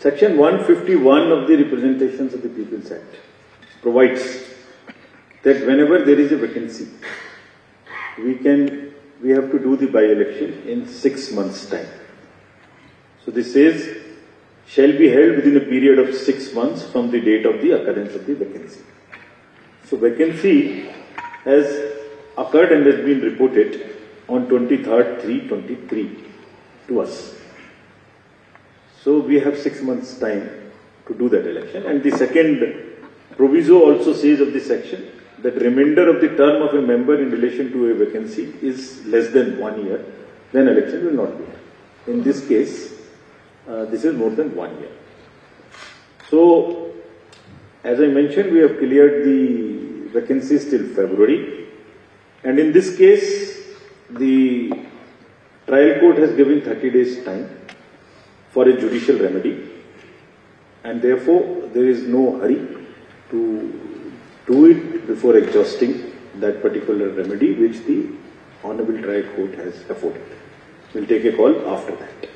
Section 151 of the Representations of the People's Act provides that whenever there is a vacancy, we have to do the by-election in 6 months' time. So this says, shall be held within a period of 6 months from the date of the occurrence of the vacancy. So vacancy has occurred and has been reported on 23rd March 2023 to us. So we have 6 months' time to do that election. And the second proviso also says of this section that remainder of the term of a member in relation to a vacancy is less than 1 year, then election will not be held. In this case, this is more than 1 year. So, as I mentioned, we have cleared the vacancies till February. And in this case, the trial court has given 30 days time for a judicial remedy. And therefore, there is no hurry to do it before exhausting that particular remedy which the Honorable Trial Court has afforded. We'll take a call after that.